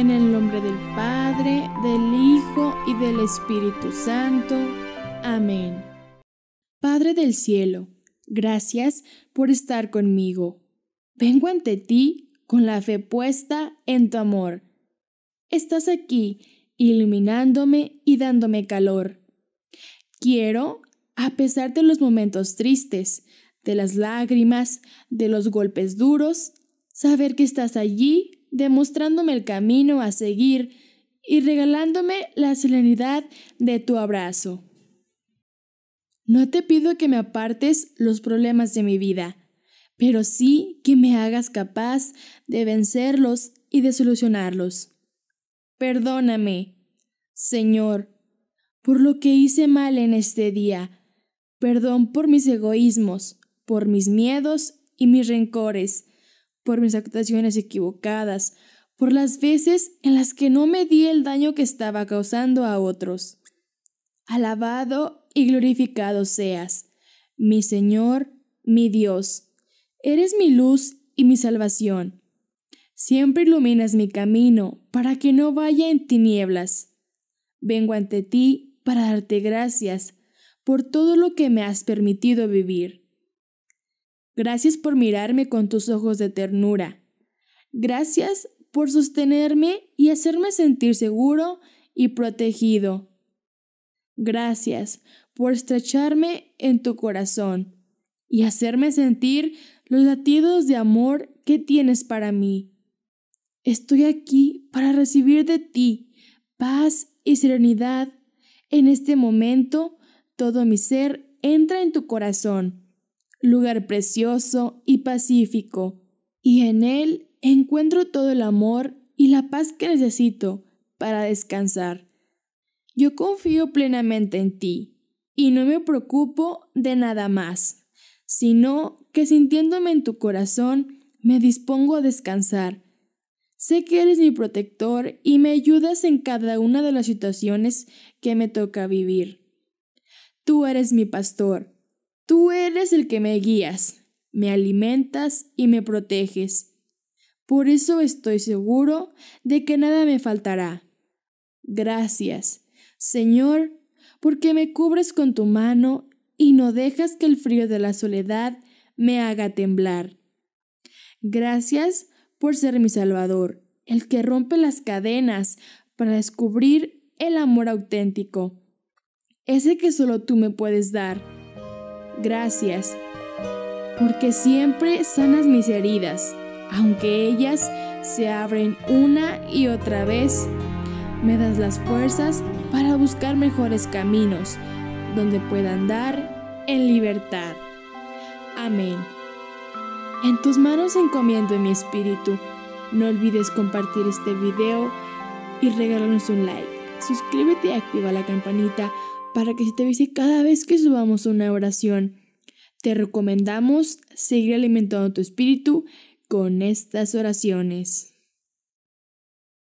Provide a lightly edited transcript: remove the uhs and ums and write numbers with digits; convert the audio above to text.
En el nombre del Padre, del Hijo y del Espíritu Santo. Amén. Padre del cielo, gracias por estar conmigo. Vengo ante ti con la fe puesta en tu amor. Estás aquí iluminándome y dándome calor. Quiero, a pesar de los momentos tristes, de las lágrimas, de los golpes duros, saber que estás allí demostrándome el camino a seguir y regalándome la serenidad de tu abrazo. No te pido que me apartes los problemas de mi vida, pero sí que me hagas capaz de vencerlos y de solucionarlos. Perdóname, Señor, por lo que hice mal en este día. Perdón por mis egoísmos, por mis miedos y mis rencores, por mis actuaciones equivocadas, por las veces en las que no me di el daño que estaba causando a otros. Alabado y glorificado seas, mi Señor, mi Dios. Eres mi luz y mi salvación. Siempre iluminas mi camino para que no vaya en tinieblas. Vengo ante ti para darte gracias por todo lo que me has permitido vivir. Gracias por mirarme con tus ojos de ternura. Gracias por sostenerme y hacerme sentir seguro y protegido. Gracias por estrecharme en tu corazón y hacerme sentir los latidos de amor que tienes para mí. Estoy aquí para recibir de ti paz y serenidad. En este momento, todo mi ser entra en tu corazón, lugar precioso y pacífico, y en él encuentro todo el amor y la paz que necesito para descansar. Yo confío plenamente en ti, y no me preocupo de nada más, sino que sintiéndome en tu corazón, me dispongo a descansar. Sé que eres mi protector y me ayudas en cada una de las situaciones que me toca vivir. Tú eres mi pastor. Tú eres el que me guías, me alimentas y me proteges. Por eso estoy seguro de que nada me faltará. Gracias, Señor, porque me cubres con tu mano y no dejas que el frío de la soledad me haga temblar. Gracias por ser mi Salvador, el que rompe las cadenas para descubrir el amor auténtico, ese que solo tú me puedes dar. Gracias, porque siempre sanas mis heridas, aunque ellas se abren una y otra vez. Me das las fuerzas para buscar mejores caminos, donde pueda andar en libertad. Amén. En tus manos encomiendo mi espíritu. No olvides compartir este video y regalarnos un like. Suscríbete y activa la campanita para que se te avise cada vez que subamos una oración. Te recomendamos seguir alimentando tu espíritu con estas oraciones.